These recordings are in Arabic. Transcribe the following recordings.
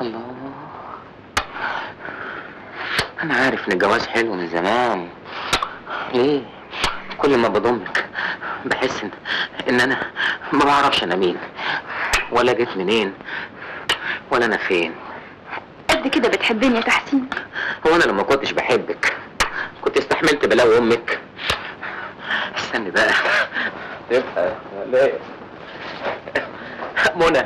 الله، أنا عارف إن الجواز حلو من زمان. ليه؟ كل ما بضمك بحس إن أنا ما بعرفش أنا مين، ولا جيت منين، ولا أنا فين. قد كده بتحبني يا تحسين؟ هو أنا لما كنتش بحبك كنت استحملت بلاوي أمك؟ استني بقى تبقى ليه منى.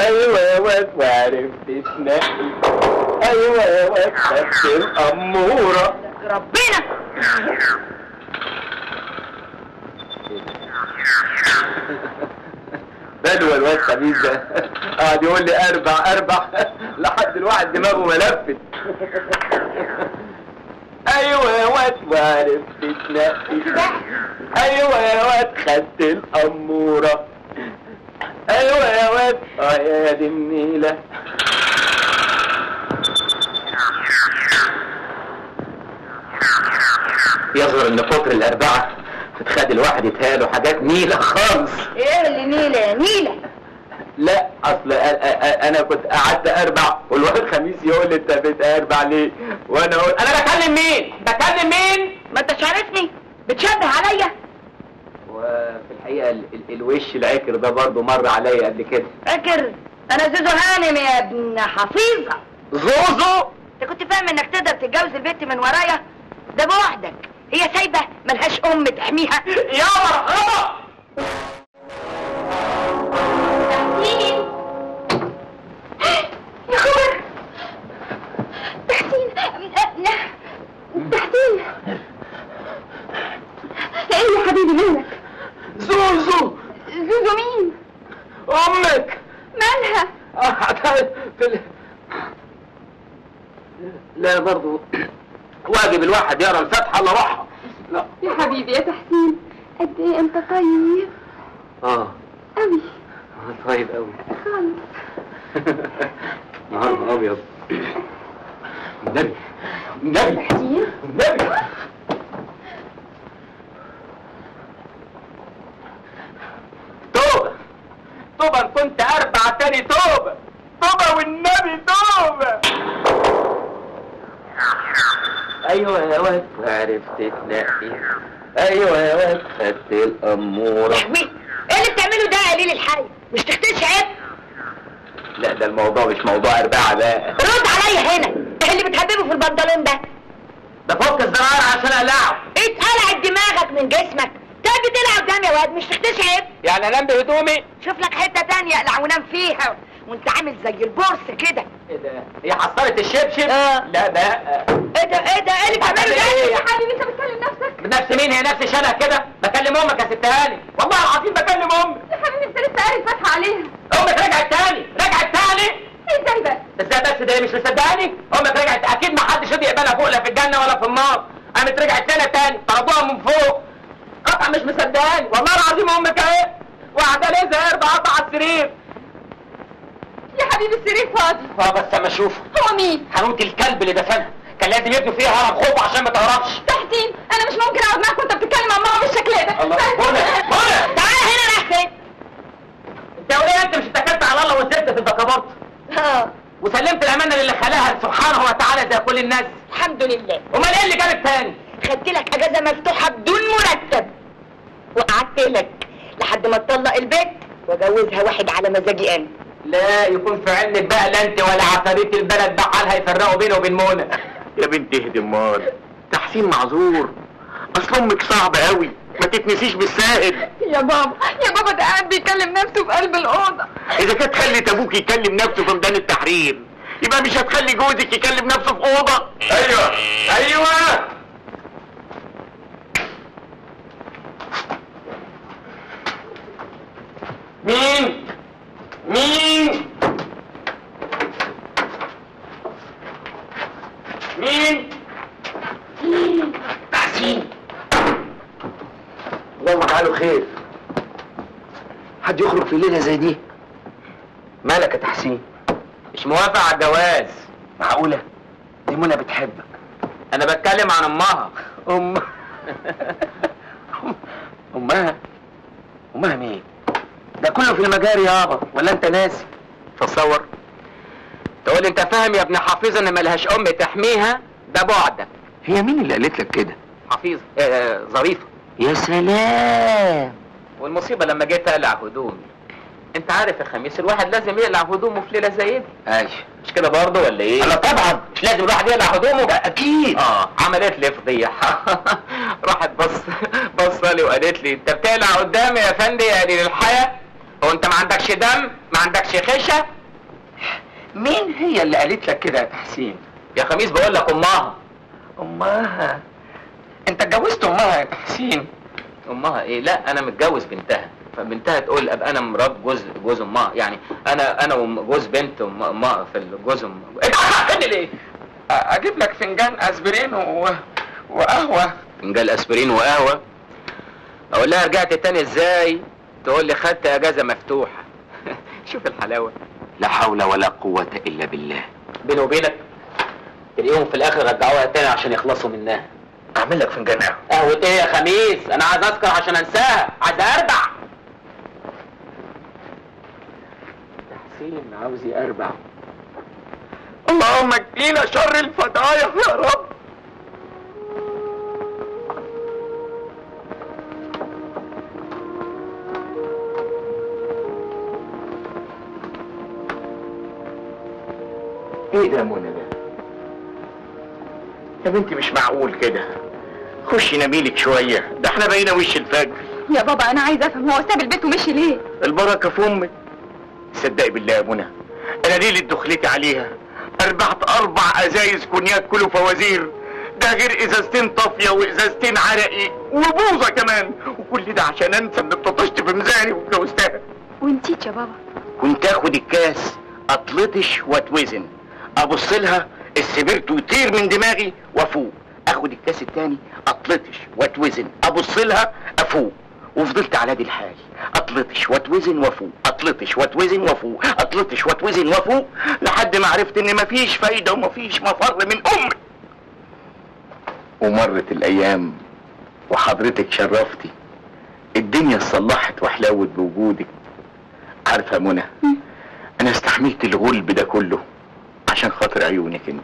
ايوه يا واد وعرفت تنقي، ايوه يا واد بس الاموره ربنا. بدوى الواد خبيث ده قعد يقول لي اربع اربع لحد الواحد دماغه ما لفت. ايوه يا واد وعرفت تنقي، ايوه يا واد خدت الاموره، ايوه يا واد. يا دي النيله. يظهر ان فطر الاربعه بتخلي الواحد يتهاله حاجات نيله خالص. ايه اللي نيله يا نيله؟ لا اصل انا كنت قعدت اربع والواد خميس يقول لي انت بتاربع ليه؟ وانا اقول انا بكلم مين؟ بكلم مين؟ ما انتش عارفني؟ بتشبه عليا؟ وفي الحقيقه الوش العكر ده برضه مر عليا قبل كده. عكر؟ انا زوزو هانم يا ابن حفيظه. زوزو؟ انت كنت فاهم انك تقدر تتجوز البت من ورايا؟ ده بوحدك، هي سايبه ملهاش تحميها. يا مرحبا تحسين. يا خبر تحسين. تحسين ايه يا حبيبي مالك؟ زوزو. زوزو مين؟ أمك. مالها؟ لا برضو واجب الواحد يرى الفاتحة إلا روحها. لا يا حبيبي يا تحسين قد إيه أنت طيب. أوي. طيب أوي خالص. نهارها أبيض. النبي النبي تحسين النبي. توبة ان كنت اربع تاني، توبة توبة والنبي توبة. ايوه يا واد عرفت تنقي، ايوه يا واد خدت الاموره. يا حبيبي ايه اللي بتعمله ده يا قليل الحي؟ مش تختلش عيب؟ لا ده الموضوع مش موضوع ارباعه بقى. رد عليا هنا، ايه اللي بتحببه في البنطلون ده؟ ده فك الزرار عشان اقلعه. اتقلع دماغك من جسمك، تاجي تلعب دم يا واد، مش تختلش عيب؟ يعني انام بهدومي؟ شوف لك حته تانية اقلع ونام فيها، وانت عامل زي البورس كده. ايه ده؟ هي حصلت الشبشب؟ لا ده ايه ده؟ ايه اللي بتعمله ده؟ ايه يا حبيبي انت بتكلم نفسك؟ نفس مين؟ هي نفس شبه كده؟ بكلم امك يا ست هاني، والله العظيم بكلم امك. يا حبيبي انت لسه قاري الفاتحه عليها. امك رجعت تاني، رجعت تاني؟ ازاي بس؟ ازاي بس؟ ده مش مصدقاني؟ امك رجعت اكيد ما حدش راضي يقبلها فوق، لا في الجنه ولا في النار. قامت رجعت لنا تاني، طلبوها من فوق. قطع مش مصدقاني، والله العظيم امك اهي وقاعده ليه زي اربع اربع على السرير. يا حبيبي السرير فاضي. بس اما اشوفه. هو مين؟ حانوت الكلب اللي دفنها، كان لازم يبنوا فيها هرم خوف عشان ما تعرفش. تحسين انا مش ممكن اقعد معاك وانت بتتكلم عن ماما بالشكل ده. الله منى منى تعالى هنا. انا حسين انت وليه انت مش اتكلت على الله وسبت في الدكابورت؟ وسلمت الامانه للي خلاها سبحانه وتعالى زي كل الناس. الحمد لله. امال ايه اللي جابك تاني؟ خدت لك اجازه مفتوحه بدون مرتب وقعدت لك لحد ما تطلق البيت واجوزها واحد على مزاجي انا. لا يكون في علمك بقى، لا انت ولا عفاريت البلد بقى حالها يفرقوا بينه وبين منى. يا بنت اهدي امال، تحسين معذور، اصل امك صعب قوي ما تتنسيش بالسائل. يا بابا يا بابا ده قاعد بيكلم نفسه في قلب الاوضه. اذا كانت خلت ابوك يكلم نفسه في ميدان التحرير يبقى مش هتخلي جوزك يكلم نفسه في اوضه. ايوه ايوه. مين؟ مين؟ مين؟ مين؟ تحسين. اللهم اجعله خير. حد يخرج في ليله زي دي؟ مالك يا تحسين؟ مش موافق على الجواز. معقولة؟ دي منى بتحبك. أنا بتكلم عن أمها. أم أمها؟ أمها مين؟ ده كله في المجاري يابا، ولا أنت ناسي؟ تصور؟ تقول أنت فاهم يا ابن حفيظة إن مالهاش أم تحميها، ده بعدك. هي مين اللي قالت لك كده؟ حفيظة، ظريفة. يا سلام. والمصيبة لما جيت أقلع هدومي. أنت عارف يا خميس الواحد لازم يقلع هدومه في ليلة زي دي. أيوه. مش كده برضه ولا إيه؟ أنا طبعًا مش لازم الواحد يقلع هدومه. ده أكيد. عملت لي فضيحة. راحت بصالي وقالت لي أنت بتقلع قدامي يا فندي يا قليل الحياة؟ هو أنت ما عندكش دم؟ ما عندكش خشة؟ مين هي اللي قالت لك كده يا تحسين؟ يا خميس بقول لك أمها. أمها؟ أنت اتجوزت أمها يا تحسين؟ أمها إيه؟ لا أنا متجوز بنتها، فبنتها تقول أبقى أنا مرات جوز أمها، يعني أنا وجوز بنت أمها في الجوز أمها. أنت بتضحكني ليه؟ أجيب لك فنجان أسبرين وقهوة. فنجان أسبرين وقهوة؟ أقول لها رجعت تاني إزاي؟ تقول لي خدت إجازة مفتوحة. شوف الحلاوة. لا حول ولا قوة إلا بالله. بيني وبينك تلاقيهم في الآخر رجعوها تاني عشان يخلصوا منها. أعمل لك فنجان قهوة. قهوة إيه يا خميس؟ أنا عايز أذكر عشان أنساها، عايز أربع. تحسين عاوز يأربع. اللهم اجنينا شر الفضايح يا رب. ايه ده منى ده؟ يا بنتي مش معقول كده. خشي نميلك شويه، ده احنا بقينا وش الفجر. يا بابا انا عايز افهم، هو ساب البيت ومشي ليه؟ البركه في امك. صدقي بالله يا منى، انا ليله دخلتي عليها اربعت 4 ازايز كونياك كله فوازير، ده غير ازازتين طافيه وازازتين عرقي وبوظه كمان، وكل ده عشان انسى اني اتلطشت في مزاري واتجوزتها. ونسيت يا بابا كنت اخد الكاس اطلطش واتوزن، ابص لها السبرت ويطير من دماغي وافوق، اخد الكاس التاني اطلطش واتوزن، ابص لها افوق، وفضلت على دي الحال اطلطش واتوزن وافوق، اطلطش واتوزن وافوق، اطلطش واتوزن وافوق، لحد ما عرفت ان مفيش فايده ومفيش مفر من امي. ومرت الايام وحضرتك شرفتي، الدنيا اتصلحت وحلاوت بوجودك. عارفه يا منى انا استحملت الغلب ده كله عشان خاطر عيونك انت.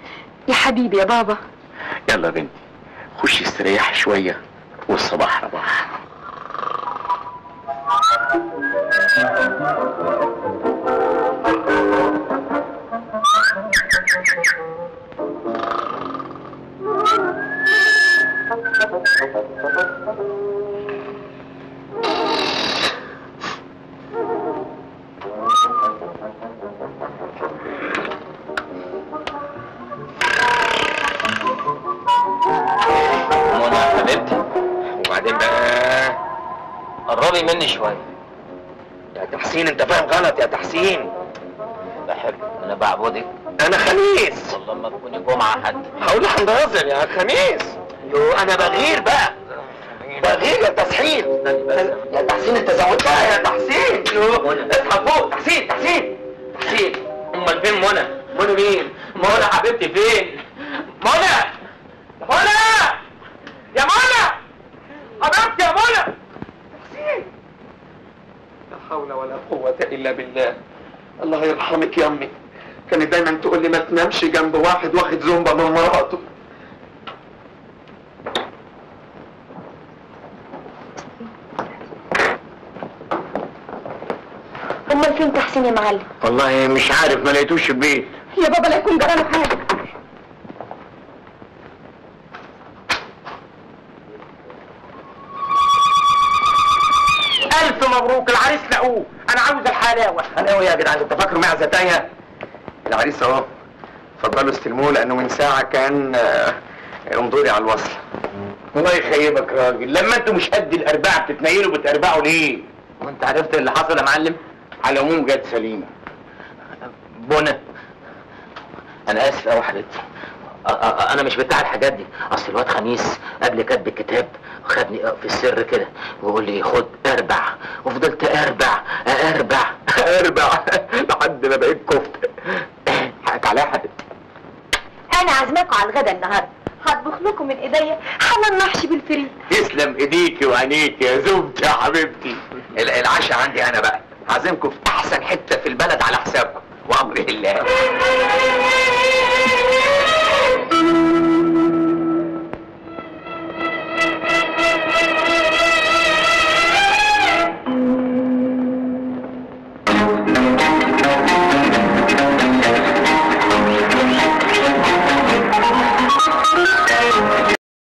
يا حبيبي يا بابا. يلا بنتي خشي استريحي شويه والصباح رباح. قربي مني شوية يا تحسين. انت فاهم غلط يا تحسين. بحب انا بعبدك. انا خميس. والله ما تكوني جمعة حد. هقول هنتظر يا خميس. يو انا بغير بقى. بغير يا تحسين. يا تحسين انت زودتها يا تحسين. يو اصحى فوق. تحسين تحسين تحسين. امال فين منى؟ منى مين؟ منى حبيبتي فين؟ منى منى يا منى حبيبتي يا منى. لا حول ولا قوة إلا بالله. الله يرحمك يا أمي، كانت دايما تقول لي ما تنامش جنب واحد واخد زومبا من مراته. أمال فين تحسين يا معلم؟ والله مش عارف، ما لقيتوش البيت. يا بابا لا يكون جراله حاجة. مبروك العريس لقوه. انا عاوز الحلاوه. حلاوه يا جدعان، انت فاكره معزه تانيه؟ العريس اهو، اتفضلوا استلموه لانه من ساعه كان انظري على الوصل. الله يخيبك راجل، لما انتوا مش قد الاربعه بتتنيلوا بتربعوا ليه؟ وانت عرفت اللي حصل يا معلم؟ على العموم جت سليمه. بنا انا اسف قوي يا حبيبتي، انا مش بتاع الحاجات دي، اصل الواد خميس قبل كتب الكتاب خدني في السر كده ويقول لي خد اربع، وفضلت اربع اربع اربع لحد ما بقيت كفته. حقك عليا يا حبيبتي. انا عازماكوا على الغدا النهارده. هطبخ لكم من ايديا حمام محشي بالفريك. تسلم ايديكي وعينيكي يا زوجتي يا حبيبتي. العشاء عندي انا بقى، هعزمكم في احسن حته في البلد على حسابكم وامر الله.